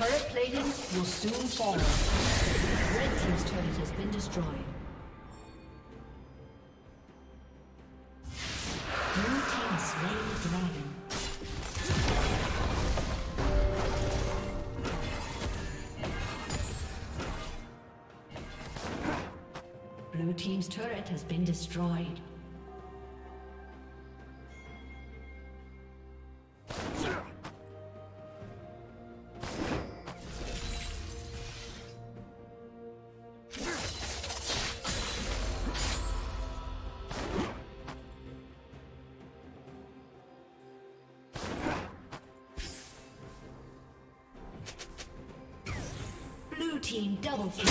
Turret plating will soon fall. Red team's turret has been destroyed. Blue team slain the dragon. Blue team's turret has been destroyed. Team double kill.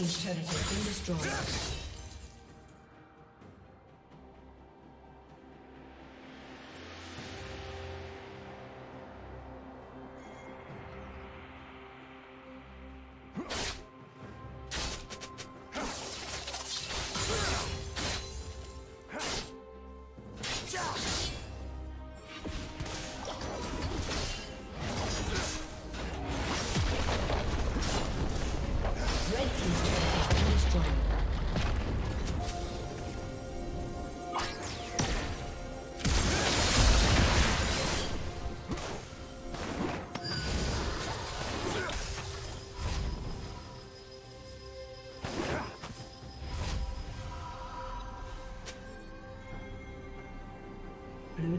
Team's turret has been destroyed. Blue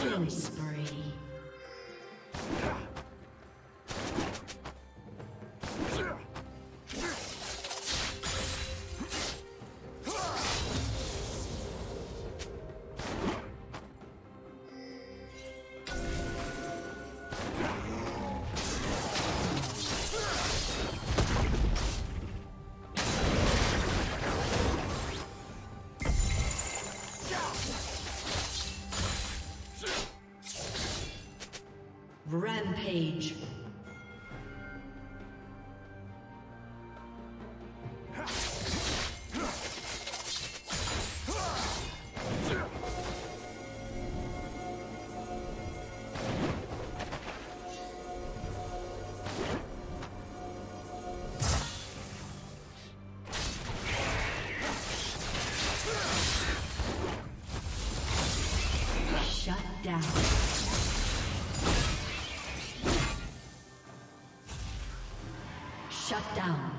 Killing spree. Rampage. Shut down. Shut down.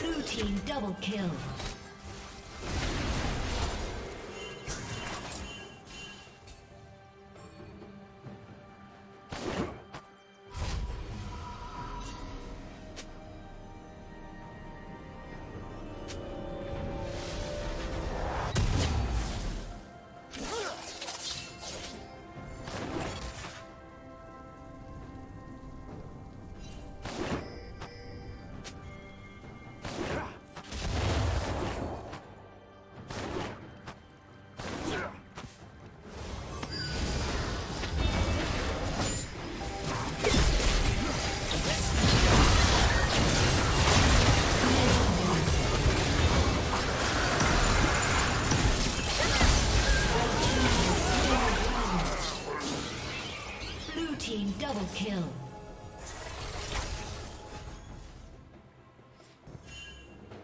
Blue team double kill. Kill.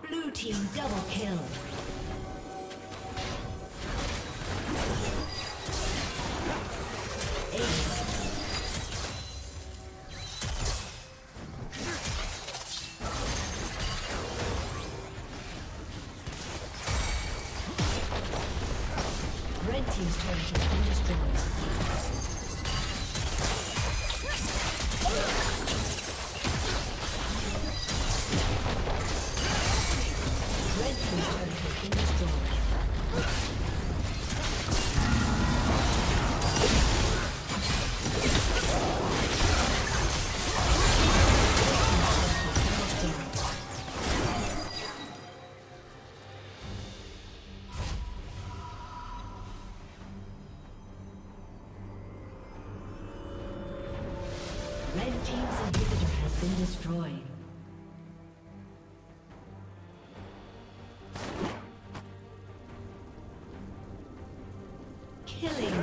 Blue team double kill. Destroyed. Killing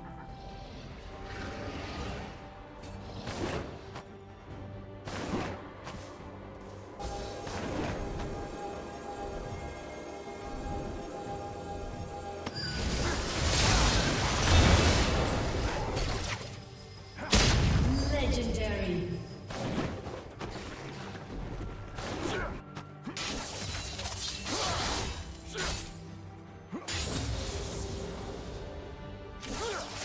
Ugh!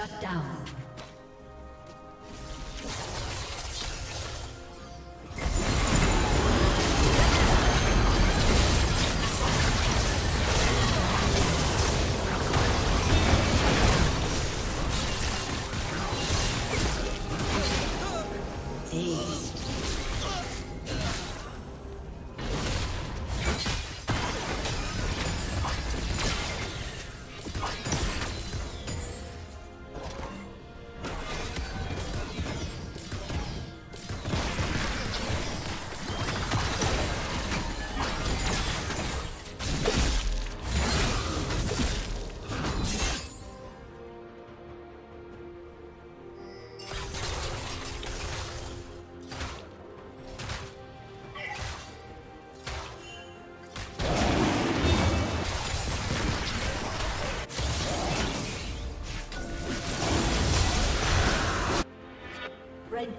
Shut down. Red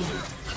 Let's go.